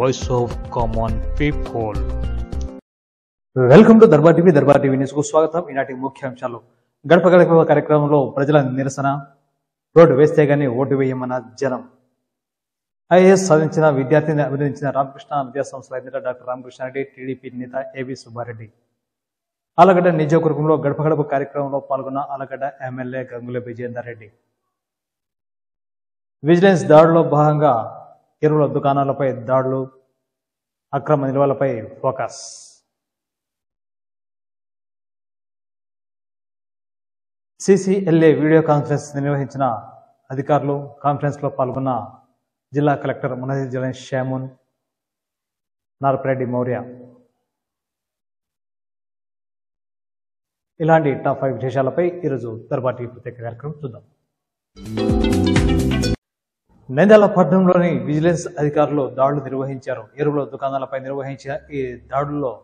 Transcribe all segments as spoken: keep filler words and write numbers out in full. voice of common people. Welcome to Darbaar T V. Darbaar T V News ku swagatam. Inati mukhya anchalu. గడపగడప కార్యక్రమంలో ప్రజల నిరసన, road వేస్తేగానే vote వేయమన్న జనం. IAS సాధించిన విద్యార్థిని అభినందించిన రామకృష్ణ విద్యాసంస్థల అధినేత డాక్టర్ రామకృష్ణారెడ్డి, టీడీపీ నేత ఏవి సుబ్బారెడ్డి. ఆలగడ్డ నియోజకవర్గంలో గడపగడప కార్యక్రమంలో పాల్గొన్న ఆలగడ్డ ఎమ్మెల్యే గంగుల విజయేందర్ రెడ్డి, విజిలెన్స్ దాడుల్లో భాగంగా ఎరువుల దుకాణాలపై దాడులు, అక్రమ నిల్వలపై ఫోకస్. సిసిఎల్ఏ వీడియో కాన్ఫరెన్స్ నిర్వహించిన అధికారులు. కాన్ఫరెన్స్లో పాల్గొన్న జిల్లా కలెక్టర్ మునహిజలైన షామున్, నార్పరెడ్డి మౌర్య. ఇలాంటి టాప్ ఫైవ్ విశేషాలపై ఈరోజు దర్బార్ టీవీ ప్రత్యేక కార్యక్రమం చూద్దాం. నంద్యాల పట్టణంలోని విజిలెన్స్ అధికారులు దాడులు నిర్వహించారు. ఎరువుల దుకాణాలపై నిర్వహించిన ఈ దాడుల్లో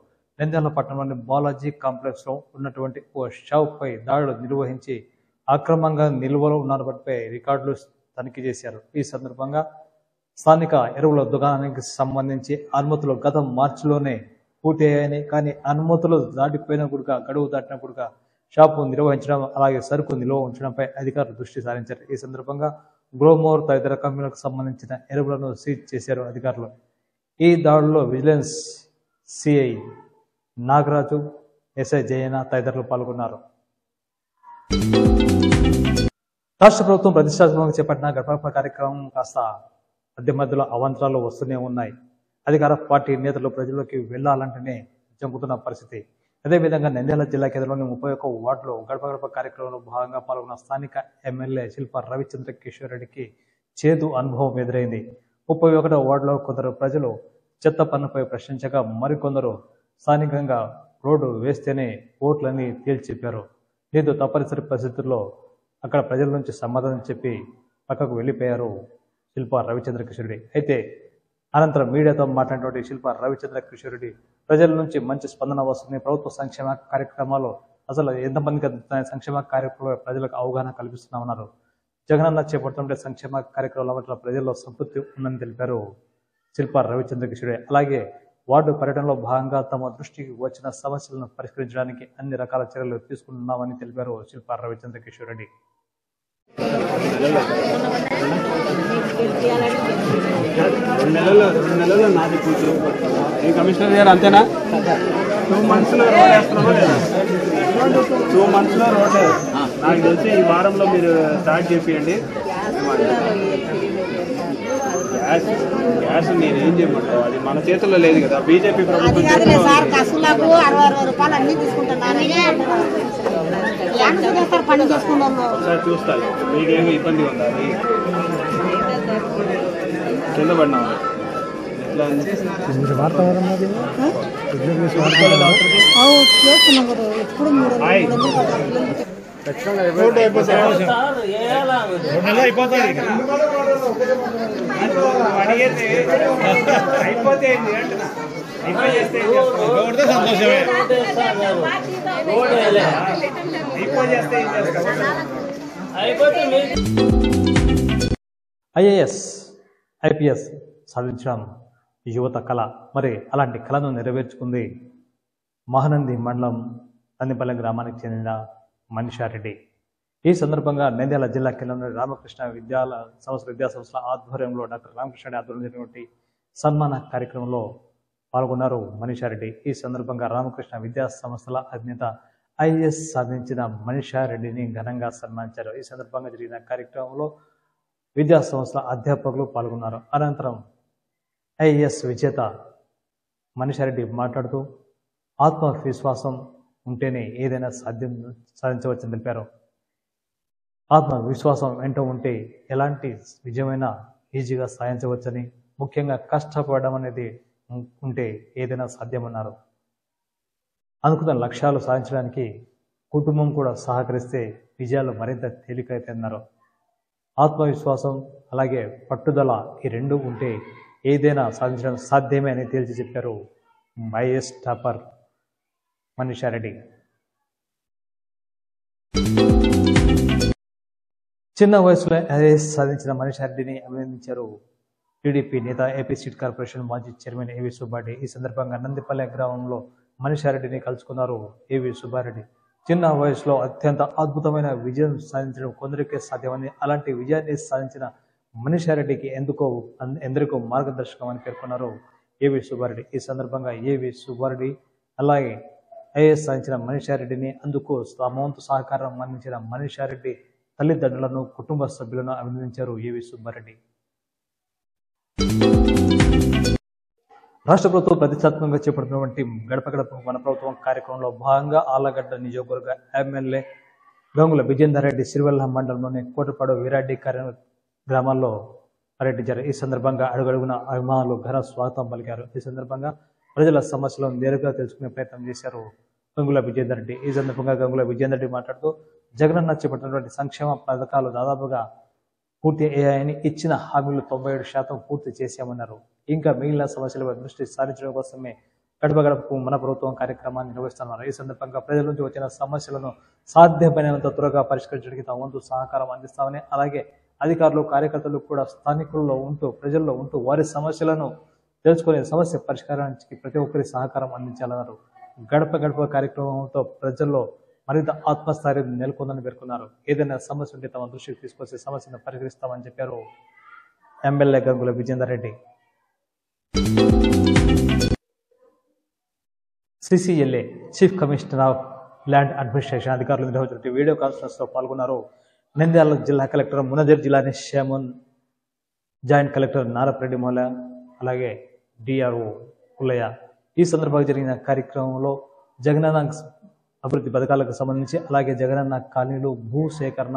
నంద్యాల పట్టణంలోని బాలాజీ కాంప్లెక్స్ లో ఉన్నటువంటి ఓ షాపుపై దాడులు నిర్వహించి అక్రమంగా నిల్వలో ఉన్నప్పటిపై రికార్డులు తనిఖీ చేశారు. ఈ సందర్భంగా స్థానిక ఎరువుల దుకాణానికి సంబంధించి అనుమతులు గత మార్చిలోనే పూర్తి అయ్యాయని, కానీ అనుమతులు దాటిపోయిన కూడా గడువు దాటిన కూడా షాపు నిర్వహించడం, అలాగే సరుకు నిల్వ ఉంచడంపై అధికారులు దృష్టి సారించారు. ఈ సందర్భంగా గ్రోమోర్ తదితర కంపెనీలకు సంబంధించిన ఎరువులను సీజ్ చేశారు అధికారులు. ఈ దాడుల్లో vigilance CI Nagaraju, SI Jayana తదితరులు పాల్గొన్నారు. రాష్ట్ర ప్రభుత్వం ప్రతిష్టాత్మకంగా చేపట్టిన గడపగడప కార్యక్రమం కాస్త మధ్య మధ్యలో అవాంతరాలు వస్తూనే ఉన్నాయి. అధికార పార్టీ నేతలు ప్రజల్లోకి వెళ్లాలంటేనే జంకుతున్న పరిస్థితి. అదేవిధంగా నంద్యాల జిల్లా కేంద్రంలోని ముప్పై ఒక్క వార్డులో గడపగడప కార్యక్రమంలో భాగంగా పాల్గొన్న స్థానిక ఎమ్మెల్యే శిల్ప రవిచంద్ర కిషోర్ రెడ్డికి చేదు అనుభవం ఎదురైంది. ముప్పై ఒకటో వార్డులో కొందరు ప్రజలు చెత్త పన్నుపై ప్రశ్నించగా మరికొందరు స్థానికంగా రోడ్డు వేస్తేనే ఓట్లని తేల్చెప్పారు. దీంతో తప్పనిసరి పరిస్థితుల్లో అక్కడ ప్రజల నుంచి సమాధానం చెప్పి పక్కకు వెళ్ళిపోయారు శిల్ప రవిచంద్ర కిషోరెడ్డి. అయితే అనంతరం మీడియాతో మాట్లాడినటువంటి శిల్ప రవిచంద్ర కిషోరెడ్డి ప్రజల నుంచి మంచి స్పందన వస్తుంది, ప్రభుత్వ సంక్షేమ కార్యక్రమాలు అసలు ఎంతమందికి అందుతున్నాయి, సంక్షేమ కార్యక్రమాల ప్రజలకు అవగాహన కల్పిస్తున్నామన్నారు. జగనన్న చేపడుతుంటే సంక్షేమ కార్యక్రమాల పట్ల ప్రజల్లో సంతృప్తి ఉందని తెలిపారు శిల్ప రవిచంద్ర కిషోరెడ్డి. అలాగే వార్డు పర్యటనలో భాగంగా తమ దృష్టికి వచ్చిన సమస్యలను పరిష్కరించడానికి అన్ని రకాల చర్యలు తీసుకుంటున్నామని తెలిపారు శిల్ప రవిచంద్ర కిషోర్ రెడ్డి. నాకు తెలిసి ఈ వారంలో మీరు స్టార్ట్ చేయండి. గ్యాస్ గ్యాస్ నేను ఏం చేయమంటావు, అది మన చేతుల్లో లేదు కదా. బీజేపీ ప్రభుత్వం ఒకసారి చూస్తాను. మీకేమి ఇబ్బంది ఉందా? కింద పడినా ఎట్లా వాతావరణం ఐఏఎస్ ఐపీఎస్ సాధించడం యువత కళ. మరి అలాంటి కళను నెరవేర్చుకుంది మహానంది మండలం నందిపల్లె గ్రామానికి చెందిన మనిషా రెడ్డి. ఈ సందర్భంగా నంద్యాల జిల్లా కేంద్రంలోని రామకృష్ణ విద్యాల సంస్థ విద్యాసంస్థల ఆధ్వర్యంలో డాక్టర్ రామకృష్ణ ఆధ్వర్యంలో జరిగినటువంటి సన్మాన కార్యక్రమంలో పాల్గొన్నారు మనిషా రెడ్డి. ఈ సందర్భంగా రామకృష్ణ విద్యా సంస్థల అధినేత ఐఏఎస్ సాధించిన మనిషా రెడ్డిని ఘనంగా సన్మానించారు. ఈ సందర్భంగా జరిగిన కార్యక్రమంలో విద్యా సంస్థల అధ్యాపకులు పాల్గొన్నారు. అనంతరం ఐఏఎస్ విజేత మనిషా రెడ్డి మాట్లాడుతూ ఆత్మవిశ్వాసం ఉంటేనే ఏదైనా సాధ్యం సాధించవచ్చని తెలిపారు. ఆత్మవిశ్వాసం వెంట ఉంటే ఎలాంటి విజయమైనా ఈజీగా సాధించవచ్చని, ముఖ్యంగా కష్టపడడం అనేది ఉంటే ఏదైనా సాధ్యమన్నారు. అనుకున్న లక్ష్యాలు సాధించడానికి కుటుంబం కూడా సహకరిస్తే విజయాలు మరింత తేలికైతన్నారు. ఆత్మవిశ్వాసం అలాగే పట్టుదల ఈ రెండు ఉంటే ఏదైనా సాధించడం సాధ్యమే అని తేల్చి చెప్పారు ఐఏఎస్ టాపర్ మనిషా రెడ్డి. చిన్న వయసులో ఐఏఎస్ సాధించిన మనిషా రెడ్డిని అభినందించారు టీడీపీ నేత ఏపీ సీట్ కార్పొరేషన్ మాజీ చైర్మన్ ఏవి సుబ్బారెడ్డి ఈ సందర్భంగా నందిపల్లె గ్రామంలో మనిషారెడ్డిని కలుసుకున్నారు. ఏవి సుబ్బారెడ్డి చిన్న వయసులో అత్యంత అద్భుతమైన విజయం సాధించడం కొందరికే సాధ్యమని, అలాంటి విజయాన్ని సాధించిన మనిషారెడ్డికి ఎందుకో ఎందరికో మార్గదర్శకం అని పేర్కొన్నారు ఏవి సుబ్బారెడ్డి. ఈ సందర్భంగా ఏవి సుబ్బారెడ్డి అలాగే ఐఏఎస్ సాధించిన మనిషారెడ్డిని, అందుకు తమవంతు సహకారం అందించిన మనిషారెడ్డి తల్లిదండ్రులను, కుటుంబ సభ్యులను అభినందించారు ఏవి సుబ్బారెడ్డి. రాష్ట్ర ప్రభుత్వం ప్రతిష్టాత్మకంగా చేపడుతున్నటువంటి గడప గడప మన ప్రభుత్వం కార్యక్రమంలో భాగంగా ఆలగడ్డ నియోజకవర్గ ఎమ్మెల్యే గంగుల విజేందర్ రెడ్డి సిరివెల్ల మండలంలోని కోటపాడు వీరాడ్డి కార్య గ్రామాల్లో పర్యటించారు. ఈ సందర్భంగా అడుగడుగున అభిమానులు ఘన స్వాగతం పలికారు. ఈ సందర్భంగా ప్రజల సమస్యలను నేరుగా తెలుసుకునే ప్రయత్నం చేశారు గంగుల విజేందర్ రెడ్డి. ఈ సందర్భంగా గంగుల విజేందర్ రెడ్డి మాట్లాడుతూ జగనన్న చేపట్టినటువంటి సంక్షేమ పథకాలు దాదాపుగా పూర్తి అయ్యాయని, ఇచ్చిన హామీలు తొంభై ఏడు శాతం పూర్తి చేశామన్నారు. ఇంకా మిగిలిన సమస్యలపై దృష్టి సారించడం కోసమే గడప గడపకు మన ప్రభుత్వం కార్యక్రమాన్ని నిర్వహిస్తున్నారు. ఈ సందర్భంగా ప్రజల నుంచి వచ్చిన సమస్యలను సాధ్యమైనంత త్వరగా పరిష్కరించడానికి తమ వంతు సహకారం అందిస్తామని, అలాగే అధికారులు కార్యకర్తలు కూడా స్థానికుల్లో ఉంటూ ప్రజల్లో ఉంటూ వారి సమస్యలను తెలుసుకునే సమస్య పరిష్కారానికి ప్రతి ఒక్కరి సహకారం అందించాలన్నారు. గడప గడప కార్యక్రమంతో ప్రజల్లో మరింత ఆత్మస్థైర్యం నెలకొందని పేర్కొన్నారు. ఏదైనా సమస్య ఉంటే తమ దృష్టికి తీసుకొచ్చే సమస్యను పరిహరిస్తామని చెప్పారు MLA Gangula Vijender Reddy. CCLA chief commissioner of land administration అధికారులు నిర్వహించిన వీడియో కాన్ఫరెన్స్ లో పాల్గొన్నారు. నంద్యాల జిల్లా collector Manazir, Jeelani Samoon, joint collector Narapureddy Maurya, అలాగే డిఆర్ఓ పుల్లయ్య. ఈ సందర్భంగా జరిగిన కార్యక్రమంలో జగనన్న అభివృద్ధి పథకాలకు సంబంధించి, అలాగే జగనన్న కాలనీలు, భూ సేకరణ,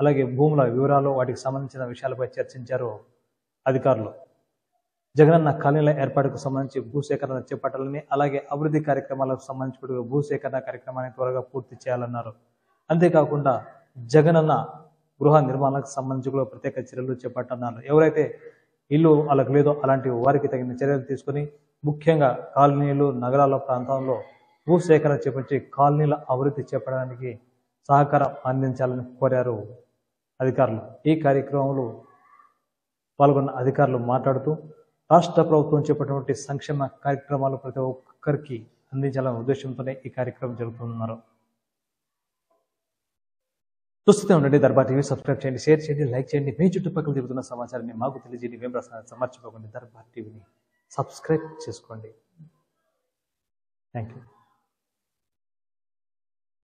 అలాగే భూముల వివరాలు, వాటికి సంబంధించిన విషయాలపై చర్చించారు అధికారులు. జగనన్న కాలనీల ఏర్పాటుకు సంబంధించి భూ సేకరణ చేపట్టాలని, అలాగే అభివృద్ధి కార్యక్రమాలకు సంబంధించి భూ సేకరణ కార్యక్రమాన్ని త్వరగా పూర్తి చేయాలన్నారు. అంతేకాకుండా జగనన్న గృహ నిర్మాణాలకు సంబంధించి కూడా ప్రత్యేక చర్యలు చేపట్టన్నారు. ఎవరైతే ఇల్లు వాళ్ళకు లేదో అలాంటి వారికి తగిన చర్యలు తీసుకుని, ముఖ్యంగా కాలనీలు, నగరాల ప్రాంతంలో భూ సేకరణ చేపట్టి కాలనీల అభివృద్ధి చేపట్టడానికి సహకారం అందించాలని కోరారు అధికారులు. ఈ కార్యక్రమంలో పాల్గొన్న అధికారులు మాట్లాడుతూ రాష్ట్ర ప్రభుత్వం చేపట్టినటువంటి సంక్షేమ కార్యక్రమాలు ప్రతి ఒక్కరికి అందించాలనే ఉద్దేశంతోనే ఈ కార్యక్రమం జరుగుతున్నారు. చూస్తూనే ఉండండి దర్బార్ టీవీ. సబ్స్క్రైబ్ చేయండి, షేర్ చేయండి, లైక్ చేయండి. మీ చుట్టుపక్కల జరుగుతున్న సమాచారాన్ని మాకు తెలియజేయండి. మేము ప్రసారం సమర్చిపోకండి. దర్బార్ టీవీని సబ్స్క్రైబ్ చేసుకోండి. Thank you.